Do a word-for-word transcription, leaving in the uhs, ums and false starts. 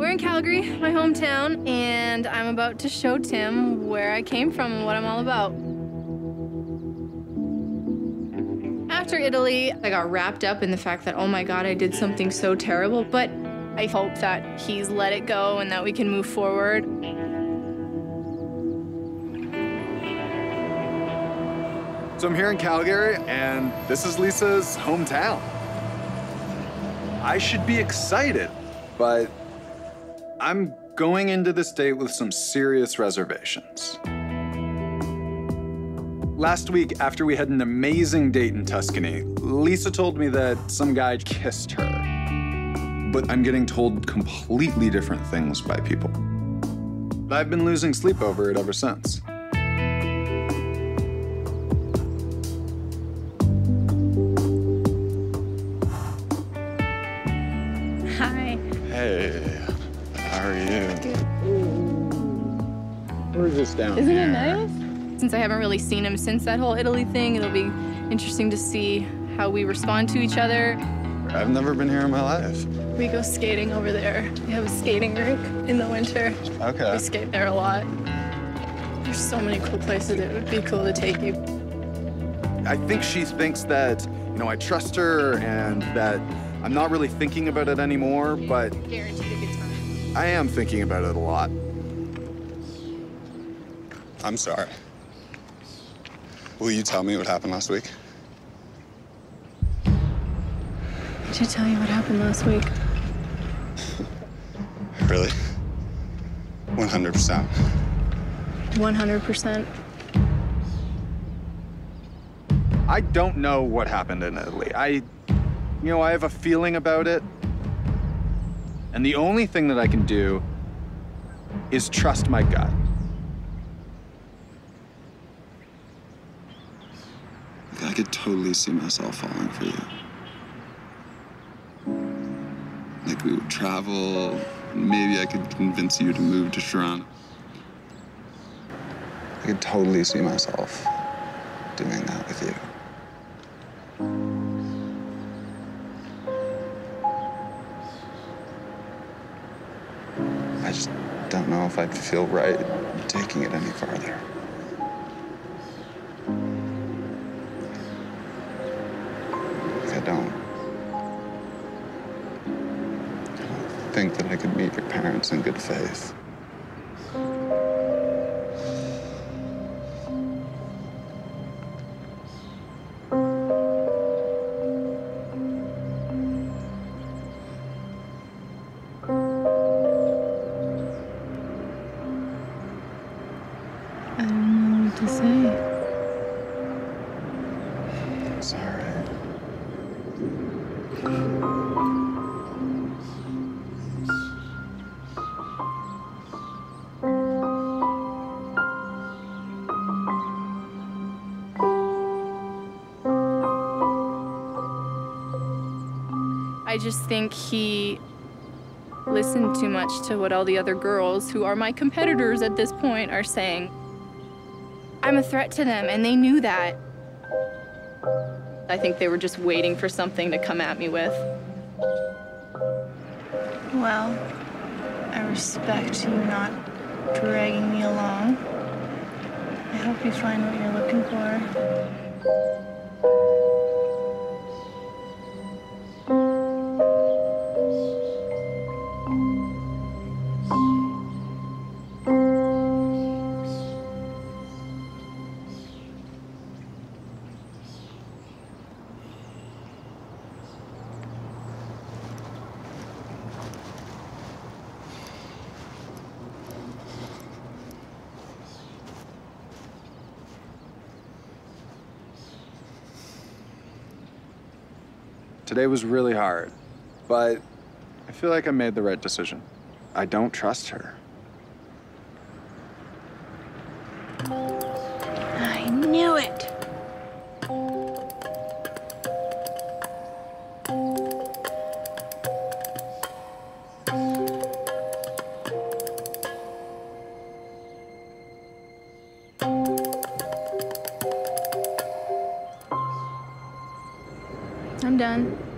We're in Calgary, my hometown, and I'm about to show Tim where I came from and what I'm all about. After Italy, I got wrapped up in the fact that, oh my God, I did something so terrible, but I hope that he's let it go and that we can move forward. So I'm here in Calgary, and this is Lisa's hometown. I should be excited, but I'm going into this date with some serious reservations. Last week, after we had an amazing date in Tuscany, Lisa told me that some guy kissed her. But I'm getting told completely different things by people. I've been losing sleep over it ever since. Hi. Hey, how are you? Good. Where's this down Isn't here? It nice? Since I haven't really seen him since that whole Italy thing, it'll be interesting to see how we respond to each other. I've never been here in my life. We go skating over there. We have a skating rink in the winter. Okay. We skate there a lot. There's so many cool places. It would be cool to take you. I think she thinks that, you know, I trust her and that I'm not really thinking about it anymore, but I am thinking about it a lot. I'm sorry. Will you tell me what happened last week? I should tell you what happened last week. Really? one hundred percent. one hundred percent. I don't know what happened in Italy. I. You know, I have a feeling about it. And the only thing that I can do is trust my gut. I could totally see myself falling for you. Like, we would travel, and maybe I could convince you to move to Toronto. I could totally see myself doing that with you. I just don't know if I'd feel right taking it any farther. Like, I don't. I don't think that I could meet your parents in good faith. I don't know what to say. It's all right. I just think he listened too much to what all the other girls, who are my competitors at this point, are saying. I'm a threat to them, and they knew that. I think they were just waiting for something to come at me with. Well, I respect you not dragging me along. I hope you find what you're looking for. Today was really hard, but I feel like I made the right decision. I don't trust her. I knew it. I'm done.